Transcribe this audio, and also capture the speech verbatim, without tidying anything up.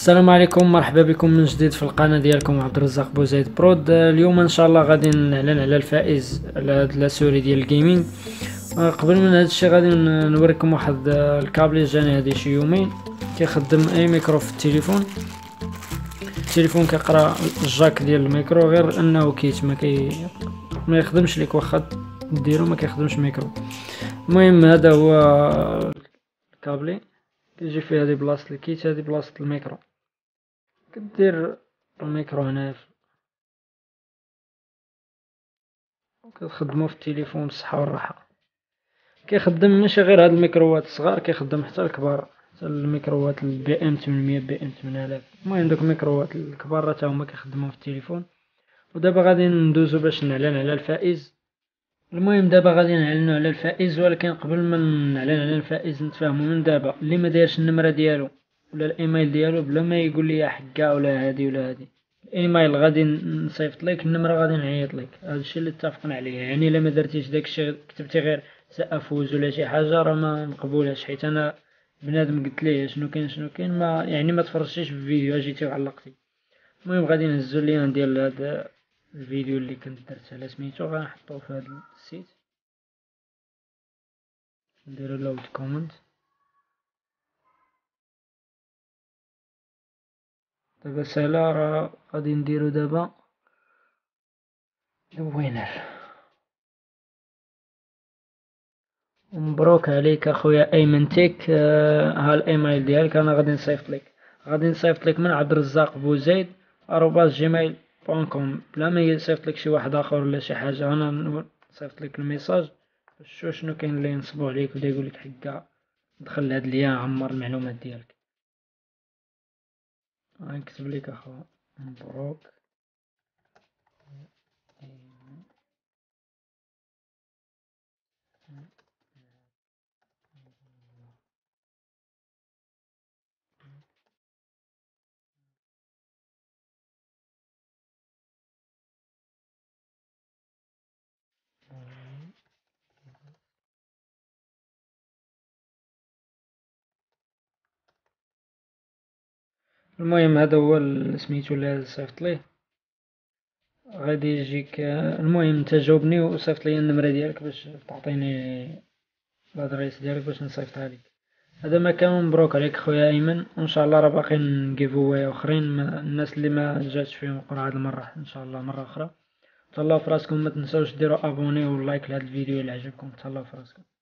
السلام عليكم، مرحبا بكم من جديد في القناه ديالكم عبدالرزاق بوزايد برود. اليوم ان شاء الله غادي نعلن على الفائز على هاد لاسوري ديال الجيمنج. قبل من هذا الشيء غادي نوريكم واحد الكابل جاني هذه شي يومين كيخدم اي ميكرو في التليفون. التليفون كيقرا الجاك ديال الميكرو، غير انه كيت ما كي ما يخدمش ليك واخا ديرو ما كيخدمش ميكرو. المهم هذا هو الكابل كيجي فيه هذه بلاصه الكيت، هذه بلاصه الميكرو. كدير الميكرو هنا وكتخدمو في التليفون بالصحه والراحه. كيخدم ماشي غير هاد الميكروات الصغار، كيخدم حتى الكبار، حتى الميكروات البي ام ثمنمية بي ام ثمانية آلاف. المهم دوك الميكروات الكبار حتى هما كيخدمو في التليفون. ودابا غادي ندوزو باش نعلن على الفائز. المهم دابا غادي نعلنوا على الفائز، ولكن قبل ما نعلن على الفائز نتفاهموا من دابا. اللي ما دايرش النمره ديالو ولا الايميل ديالو بلا ما يقول لي حكا ولا هادي ولا هادي، الايميل غادي نصيفط لك، النمره غادي نعيط لك. هذا الشيء اللي اتفقنا عليه. يعني الا ما درتيش داك الشيء كتبتي غير سافوز ولا شي حاجه راه ما نقبولهاش، حيت انا بنادم قلت ليه شنو كاين شنو كاين، ما يعني ما تفرجتيش في الفيديو جيتي وعلقتي. المهم غادي نهزوا ليان ديال هذا الفيديو اللي كنت درت على سميتو، غنحطوه في هذا السيت، نديرو لود كومنت. دابا سالا راه غادي نديرو دابا الوينر. مبروك عليك اخويا ايمن تيك، ها الايميل ديالك انا غادي نصيفط لك، غادي نصيفط لك من عبدالرزاق بوزايد آروباس جيميل بونكم، بلا ما يصيفط لك شي واحد اخر ولا شي حاجه. انا صيفط لك الميساج باش تشوف شنو كاين اللي ينصبوا عليك ولا يقول لك حكا. دخل لهاد ليا عمر المعلومات ديالك. غنكتب لك اخو مبروك المهم هذا هو سميتو اللي صيفط ليه، غادي يجيك. المهم تجاوبني وصيفط لي النمره ديالك باش تعطيني الادريس ديالك باش نصيفطها لك. هذا ما كان. مبروك عليك خويا ايمن، وان شاء الله راه باقي نجيفوي اخرين، الناس اللي ما جاتش فيهم القرعه هذه المره ان شاء الله مره اخرى. تهلاو فراسكم، ما تنساوش ديروا ابوني ولايك لهذا الفيديو الا عجبكم. تهلاو فراسكم.